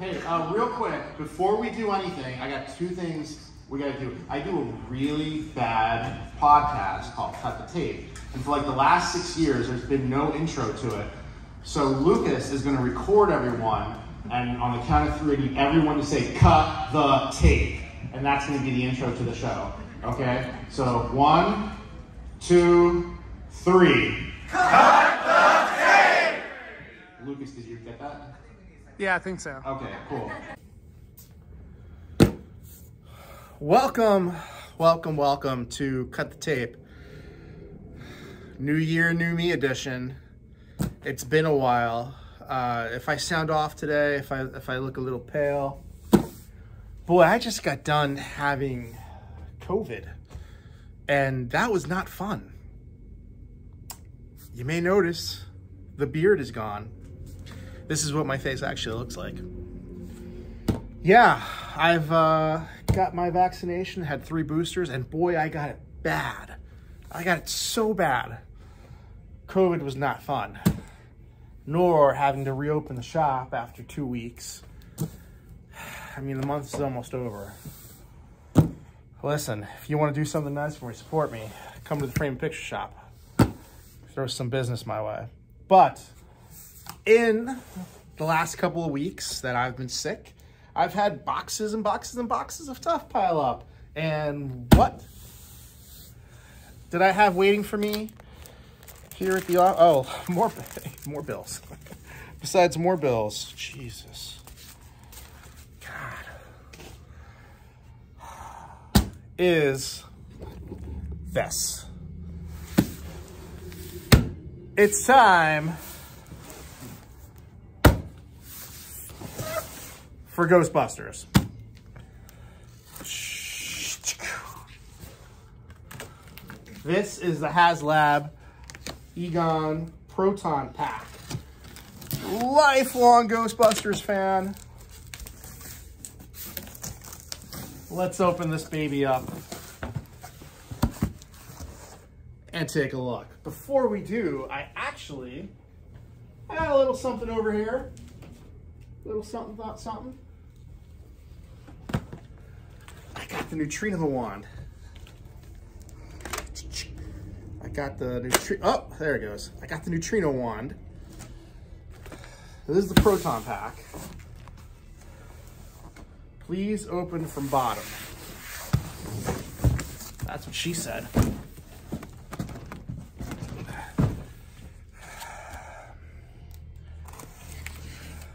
Hey, real quick, before we do anything, I got two things we gotta do. I do a really bad podcast called Cut the Tape, and for like the last 6 years, there's been no intro to it. So Lucas is gonna record everyone, and on the count of three, I need everyone to say, "Cut the tape," and that's gonna be the intro to the show, okay? So 1, 2, 3. Cut the tape! Lucas, did you get that? Yeah, I think so. Okay, cool. Welcome to Cut the Tape. New Year, New Me edition. It's been a while. If I sound off today, if I look a little pale, boy, I just got done having COVID, and that was not fun. You may notice the beard is gone. This is what my face actually looks like. Yeah, I've got my vaccination, had 3 boosters, and boy, I got it bad. I got it so bad. COVID was not fun, nor having to reopen the shop after 2 weeks. I mean, the month is almost over. Listen, if you want to do something nice for me, support me, come to the Frame Picture Shop. Throw some business my way. But in the last couple of weeks that I've been sick, I've had boxes and boxes and boxes of stuff pile up. And what did I have waiting for me here at the office? Oh, more bills. Besides more bills, Jesus. God. Is this. It's time for Ghostbusters. This is the HasLab Egon Proton Pack. Lifelong Ghostbusters fan. Let's open this baby up and take a look. Before we do, I got a little something over here. A little something about something. The neutrino wand. Oh, there it goes. I got the neutrino wand. This is the Proton Pack. Please open from bottom. That's what she said.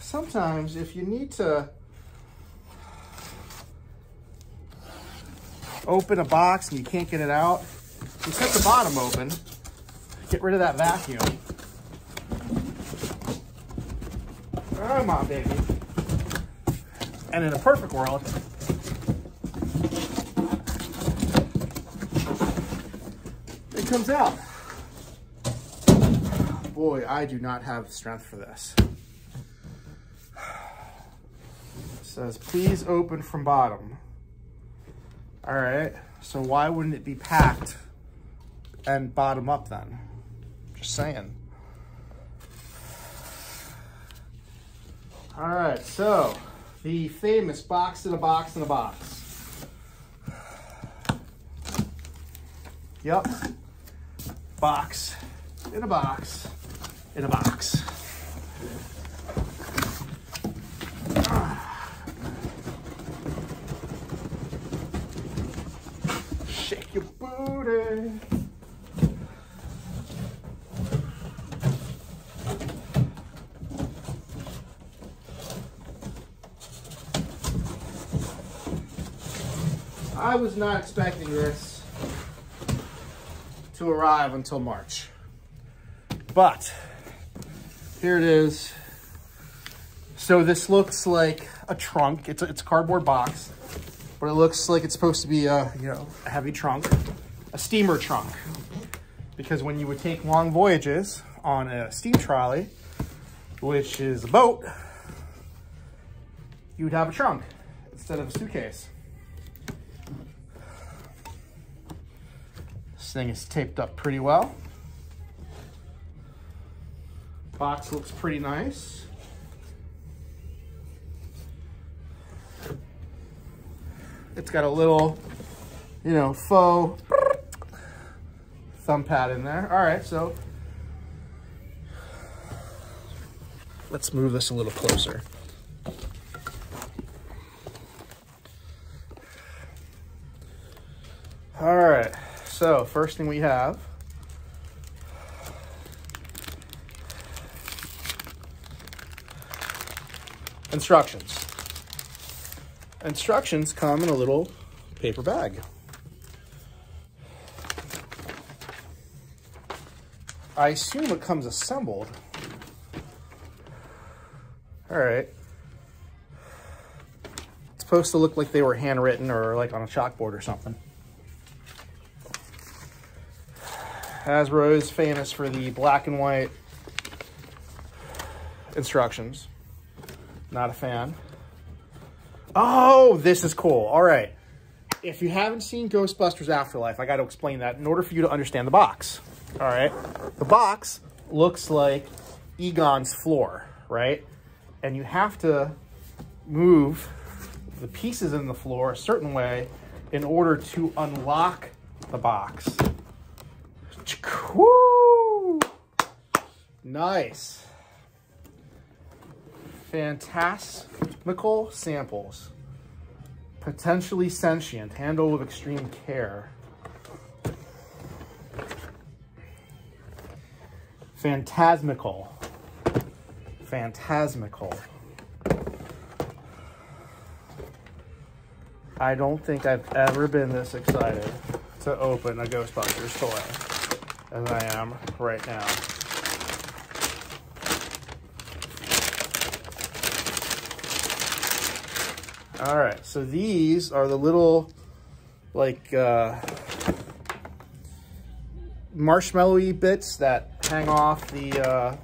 Sometimes if you need to open a box and you can't get it out, you cut the bottom open, get rid of that vacuum. Come on, baby. And in a perfect world, it comes out. Boy, I do not have strength for this. It says, please open from bottom. All right, so why wouldn't it be packed and bottom up then? Just saying. All right, so the famous box in a box in a box. Yep, box in a box in a box. I was not expecting this to arrive until March, but here it is. So this looks like a trunk. It's a cardboard box, but it looks like it's supposed to be a, you know, a heavy trunk, a steamer trunk, because when you would take long voyages on a steam trolley, which is a boat, you would have a trunk instead of a suitcase. This thing is taped up pretty well. Box looks pretty nice. It's got a little, you know, faux thumb pad in there. All right, so let's move this a little closer. All right, so first thing we have instructions. Instructions come in a little paper bag. I assume it comes assembled. All right. It's supposed to look like they were handwritten or like on a chalkboard or something. Hasbro is famous for the black and white instructions. Not a fan. Oh, this is cool. All right. If you haven't seen Ghostbusters Afterlife, I got to explain that in order for you to understand the box. All right. The box looks like Egon's floor, right? And you have to move the pieces in the floor a certain way in order to unlock the box. Woo! Nice. Fantastical samples, potentially sentient, handled with extreme care. Phantasmical, phantasmical. I don't think I've ever been this excited to open a Ghostbusters toy as I am right now. All right, so these are the little, like, marshmallow-y bits that hang off the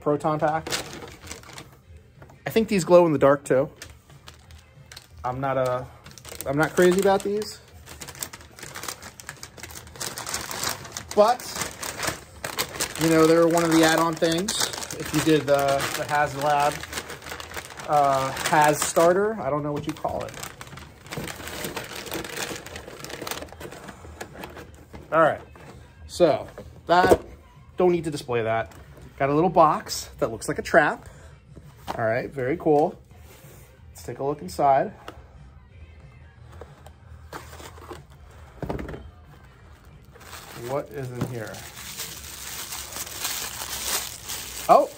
Proton Pack. I think these glow in the dark too. I'm not crazy about these, but you know they're one of the add-on things. If you did the HasLab. Has starter. I don't know what you call it. All right. So that, don't need to display that. Got a little box that looks like a trap. All right. Very cool. Let's take a look inside. What is in here? Oh.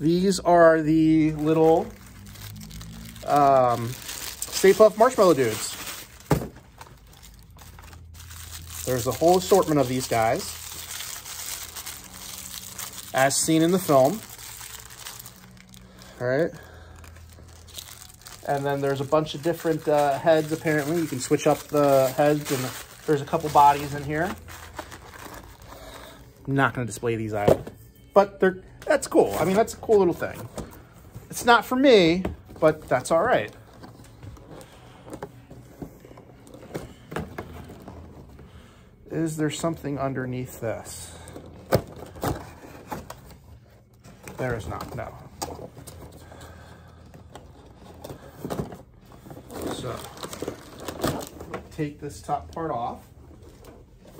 These are the little Stay Puft Marshmallow dudes. There's a whole assortment of these guys, as seen in the film. All right. And then there's a bunch of different heads, apparently. You can switch up the heads, and there's a couple bodies in here. I'm not going to display these either, but they're... That's cool. I mean, that's a cool little thing. It's not for me, but that's all right. Is there something underneath this? There is not, no. So, take this top part off.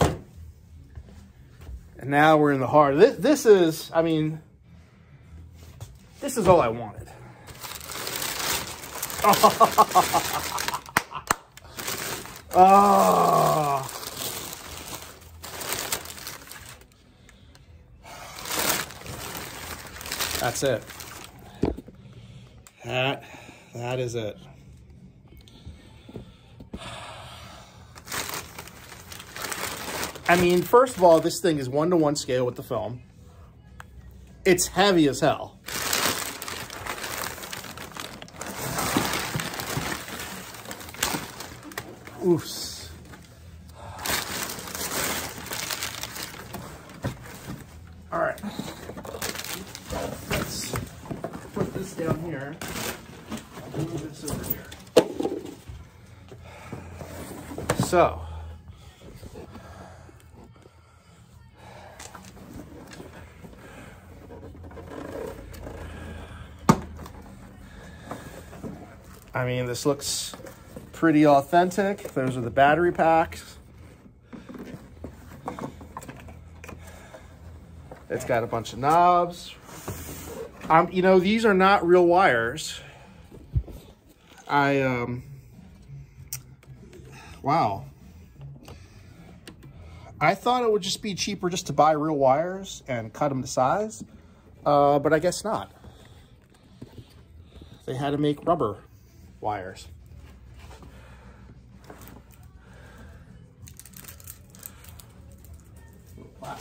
And now we're in the heart. This is, I mean... This is all I wanted. Oh. That's it. That is it. I mean, first of all, this thing is 1:1 scale with the film. It's heavy as hell. Oops. All right. Let's put this down here. Move this over here. So. I mean, this looks pretty authentic. Those are the battery packs. It's got a bunch of knobs. You know, these are not real wires. Wow. I thought it would just be cheaper just to buy real wires and cut them to size, but I guess not. They had to make rubber wires. Wow.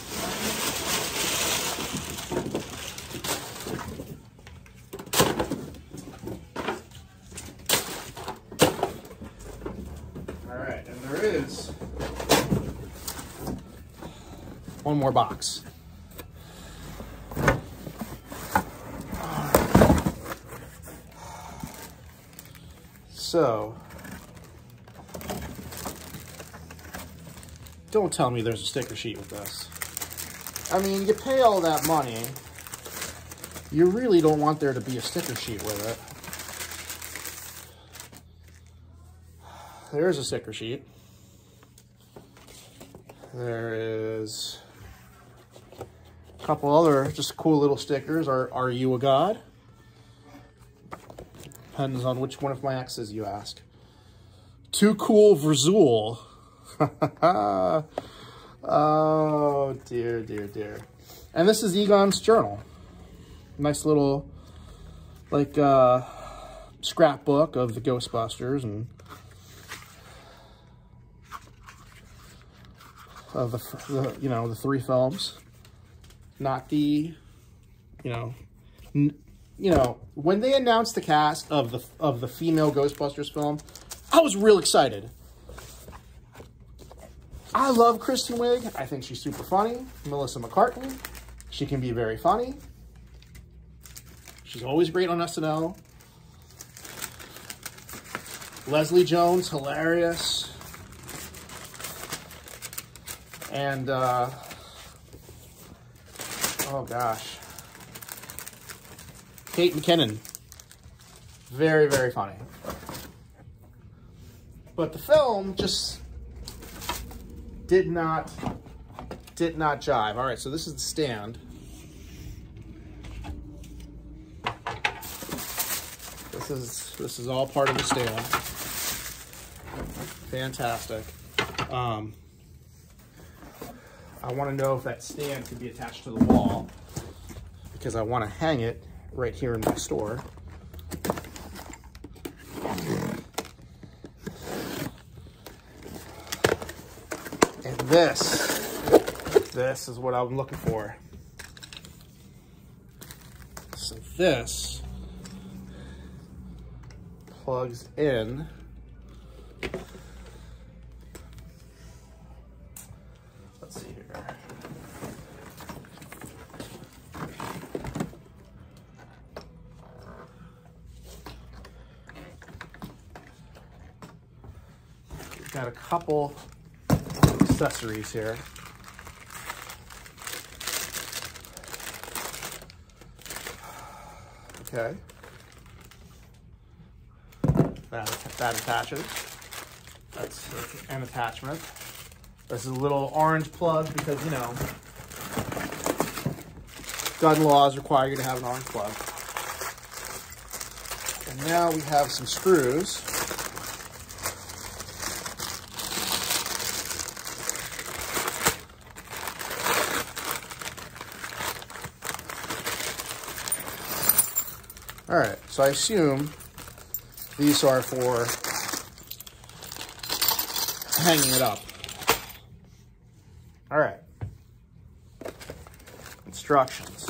One more box. So, don't tell me there's a sticker sheet with this. I mean, you pay all that money. You really don't want there to be a sticker sheet with it. There's a sticker sheet. There is couple other just cool little stickers. Are you a god? Depends on which one of my exes you ask. Too cool for Zool. Oh, dear, dear, dear. And this is Egon's journal. Nice little, like, scrapbook of the Ghostbusters and of the you know, the three films. Not the, you know, when they announced the cast of the female Ghostbusters film, I was real excited. I love Kristen Wiig. I think she's super funny. Melissa McCartney, she can be very funny. She's always great on SNL. Leslie Jones, hilarious. And, oh gosh, Kate McKinnon, very, very funny. But the film just did not jive. All right, so this is the stand. This is all part of the stand. Fantastic. I want to know if that stand can be attached to the wall because I want to hang it right here in my store. And this is what I'm looking for. So this plugs in. Got a couple accessories here. Okay. That attaches. That's an attachment. This is a little orange plug because, you know, gun laws require you to have an orange plug. And now we have some screws. All right, so I assume these are for hanging it up. All right, instructions.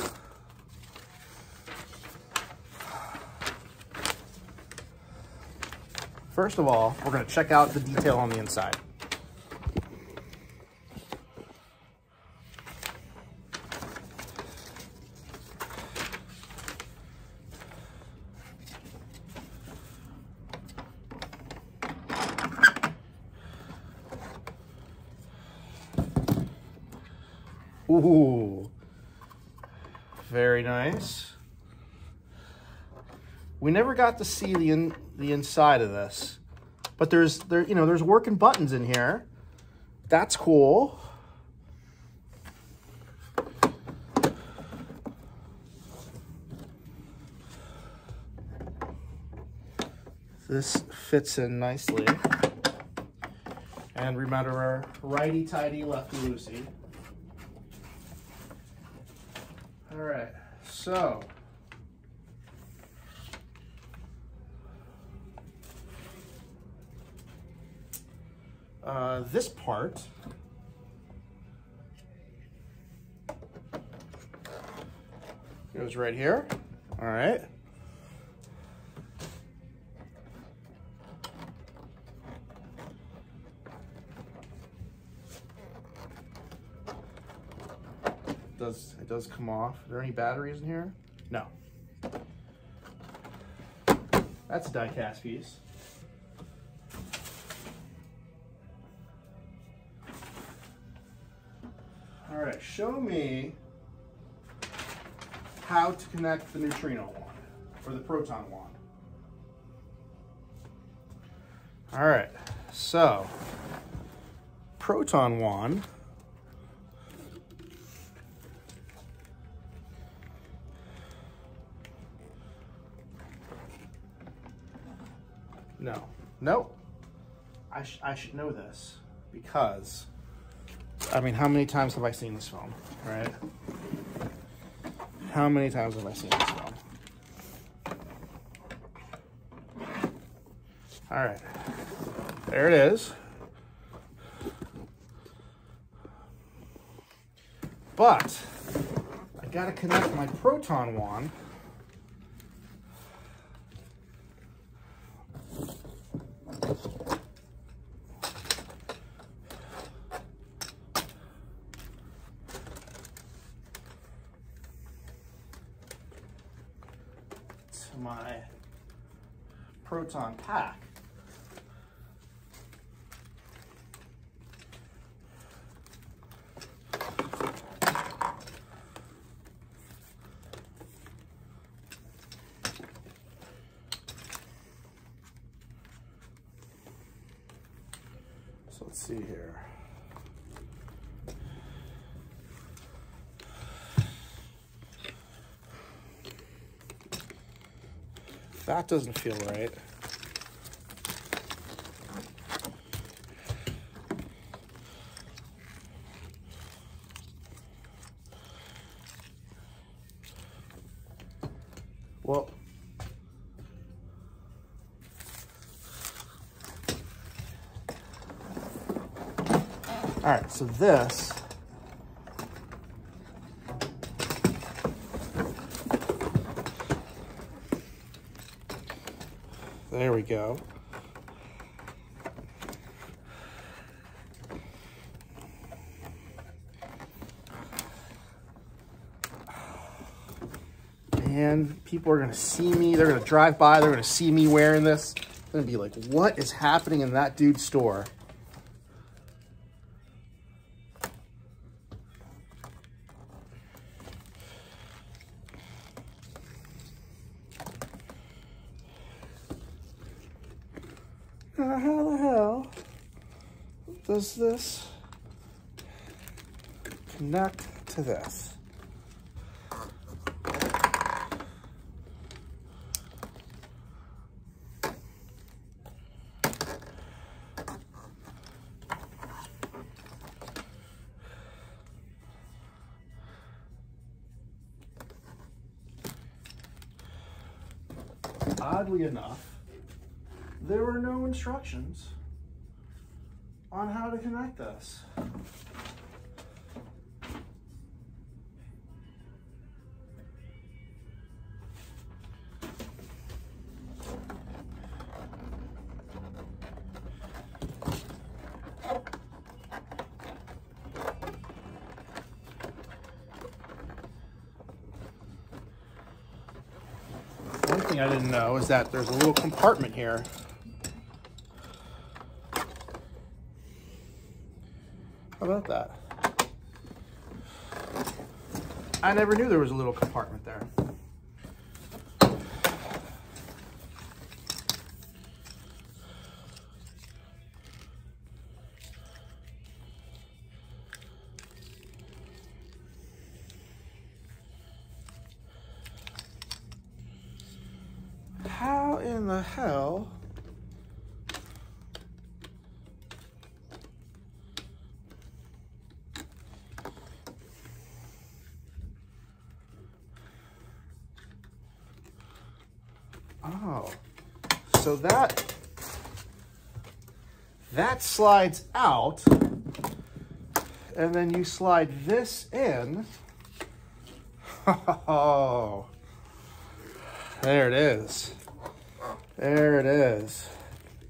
First of all, we're gonna check out the detail on the inside. Ooh, very nice. We never got to see the inside of this, but there's working buttons in here. That's cool. This fits in nicely. And remember our righty-tighty, lefty-loosey. All right, so. This part goes right here. All right. It does come off. Are there any batteries in here? No. That's a die-cast piece. All right, show me how to connect the neutrino wand or the proton wand. All right, so proton wand. No, I should know this because, I mean, how many times have I seen this film, right? How many times have I seen this film? All right, there it is. But I gotta connect my proton wand to my Proton Pack. So let's see here. That doesn't feel right. Well, all right, so this. There we go. And people are gonna see me. They're gonna drive by. They're gonna see me wearing this. They're gonna be like, what is happening in that dude's store? How the hell does this connect to this? Oddly enough, there were no instructions on how to connect this. One thing I didn't know is that there's a little compartment here. How about that? I never knew there was a little compartment there. How in the hell? Oh, so that slides out, and then you slide this in. Oh, there it is. There it is.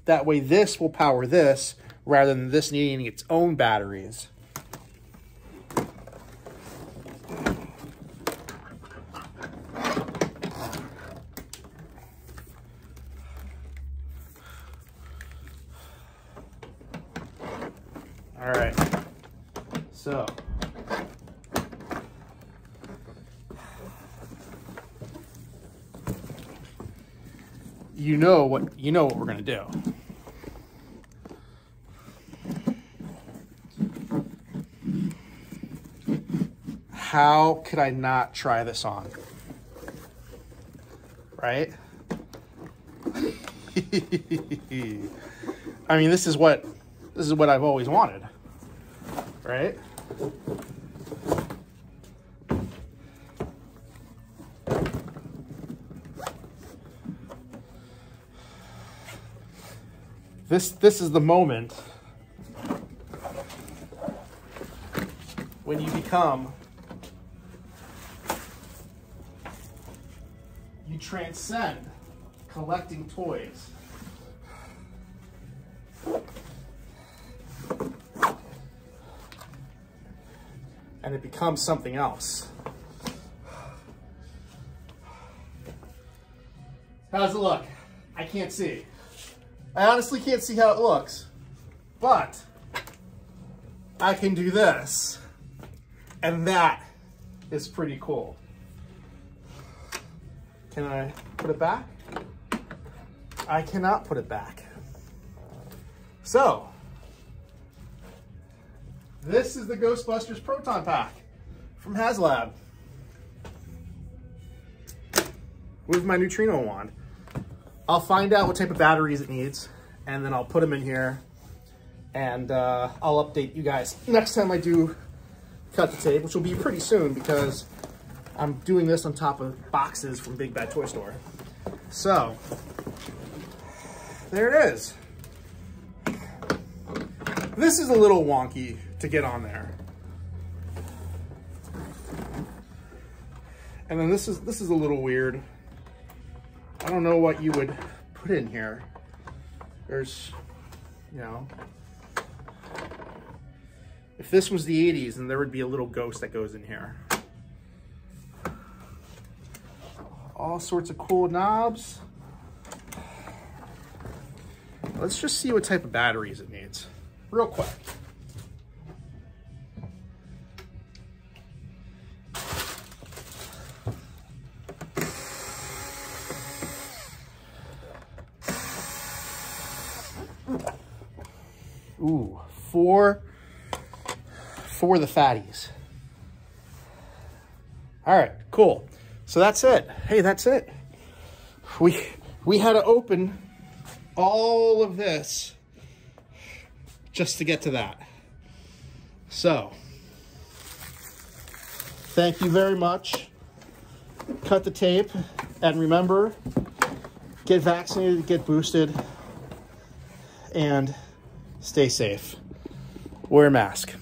That way this will power this rather than this needing its own batteries. You know what we're gonna do. How could I not try this on? Right? I mean, this is what I've always wanted, right? This is the moment when you transcend collecting toys. And it becomes something else. How does it look? I can't see. I honestly can't see how it looks, but I can do this, and that is pretty cool. Can I put it back? I cannot put it back. So, this is the Ghostbusters Proton Pack from HasLab with my neutrino wand. I'll find out what type of batteries it needs, and then I'll put them in here, and I'll update you guys next time I do Cut the Tape, which will be pretty soon because I'm doing this on top of boxes from Big Bad Toy Store. So, there it is. This is a little wonky to get on there. And then this is a little weird. I don't know what you would put in here. There's, you know, if this was the 80s, then there would be a little ghost that goes in here. All sorts of cool knobs. Let's just see what type of batteries it needs, real quick. Ooh, four for the fatties. All right, cool. So that's it. Hey, that's it. We had to open all of this just to get to that. So, thank you very much. Cut the Tape, and remember, get vaccinated, get boosted, and stay safe. Wear a mask.